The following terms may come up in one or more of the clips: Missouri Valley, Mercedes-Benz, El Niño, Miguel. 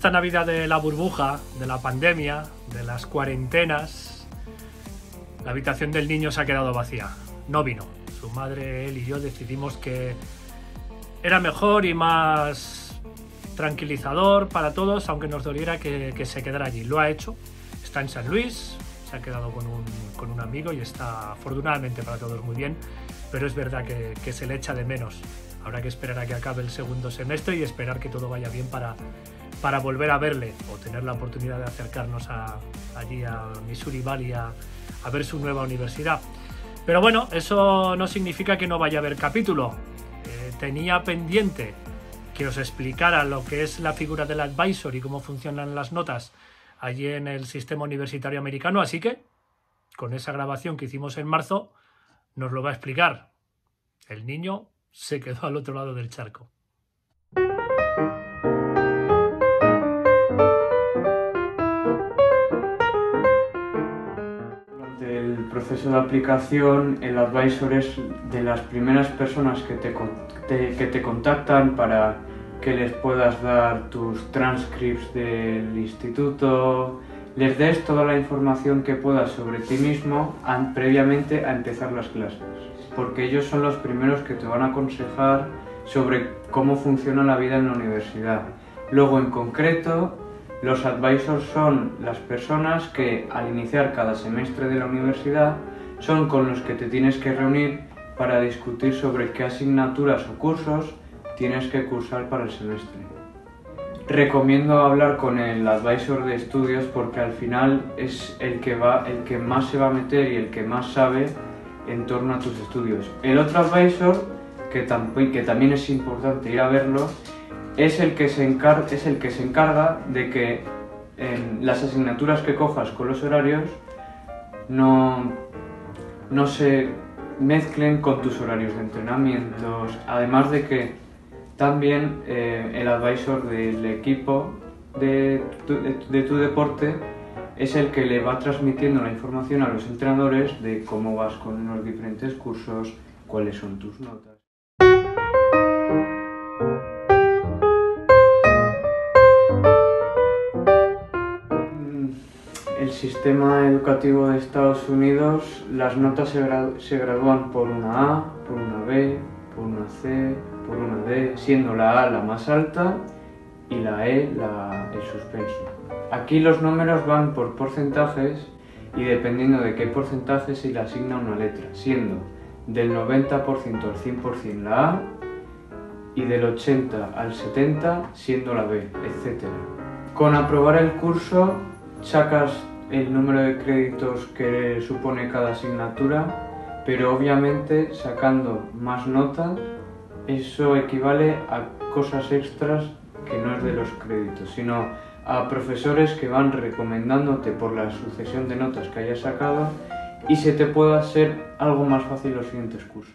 esta Navidad de la burbuja, de la pandemia, de las cuarentenas, la habitación del niño se ha quedado vacía. No vino. Su madre, él y yo decidimos que era mejor y más tranquilizador para todos, aunque nos doliera que se quedara allí. Lo ha hecho. Está en San Luis, se ha quedado con un amigo y está afortunadamente para todos muy bien, pero es verdad que se le echa de menos. Habrá que esperar a que acabe el segundo semestre y esperar que todo vaya bien para volver a verle o tener la oportunidad de acercarnos allí a Missouri Valley a ver su nueva universidad. Pero bueno, eso no significa que no vaya a haber capítulo. Tenía pendiente que os explicara lo que es la figura del advisor y cómo funcionan las notas allí en el sistema universitario americano, así que con esa grabación que hicimos en marzo nos lo va a explicar. El niño se quedó al otro lado del charco. Proceso de aplicación, el advisor es de las primeras personas que te contactan para que les puedas dar tus transcripts del instituto, les des toda la información que puedas sobre ti mismo previamente a empezar las clases, porque ellos son los primeros que te van a aconsejar sobre cómo funciona la vida en la universidad. Luego, en concreto, los advisors son las personas que, al iniciar cada semestre de la universidad, son con los que te tienes que reunir para discutir sobre qué asignaturas o cursos tienes que cursar para el semestre. Recomiendo hablar con el advisor de estudios porque al final es el que más se va a meter y el que más sabe en torno a tus estudios. El otro advisor, que también es importante ir a verlo, es el que se encarga de que las asignaturas que cojas con los horarios no se mezclen con tus horarios de entrenamientos. Además de que también el advisor del equipo de tu deporte es el que le va transmitiendo la información a los entrenadores de cómo vas con los diferentes cursos, cuáles son tus notas. El sistema educativo de Estados Unidos, las notas se gradúan por una A, por una B, por una C, por una D, siendo la A la más alta y la E el suspenso. Aquí los números van por porcentajes y dependiendo de qué porcentaje se le asigna una letra, siendo del 90% al 100% la A y del 80% al 70% siendo la B, etc. Con aprobar el curso sacas el número de créditos que supone cada asignatura, pero obviamente sacando más nota, eso equivale a cosas extras que no es de los créditos, sino a profesores que van recomendándote por la sucesión de notas que hayas sacado y se te pueda hacer algo más fácil los siguientes cursos.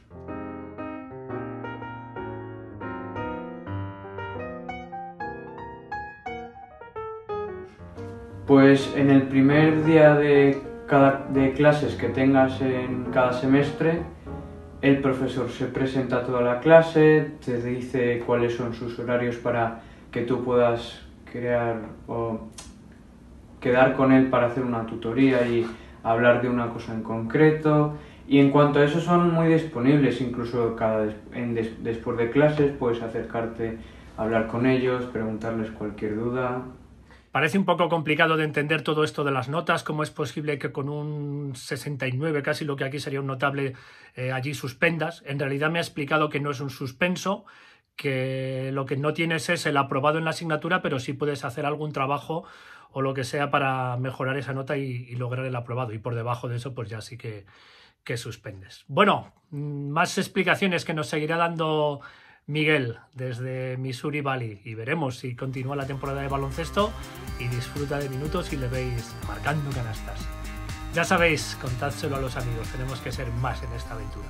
Pues en el primer día de clases que tengas en cada semestre, el profesor se presenta a toda la clase, te dice cuáles son sus horarios para que tú puedas crear o quedar con él para hacer una tutoría y hablar de una cosa en concreto. Y en cuanto a eso son muy disponibles, incluso después de clases puedes acercarte, hablar con ellos, preguntarles cualquier duda. Parece un poco complicado de entender todo esto de las notas, cómo es posible que con un 69, casi lo que aquí sería un notable, allí suspendas. En realidad me ha explicado que no es un suspenso, que lo que no tienes es el aprobado en la asignatura, pero sí puedes hacer algún trabajo o lo que sea para mejorar esa nota y lograr el aprobado. Y por debajo de eso pues ya sí que suspendes. Bueno, más explicaciones que nos seguirá dando Miguel desde Missouri Valley y veremos si continúa la temporada de baloncesto y disfruta de minutos y le veis marcando canastas. Ya sabéis, contádselo a los amigos, tenemos que ser más en esta aventura.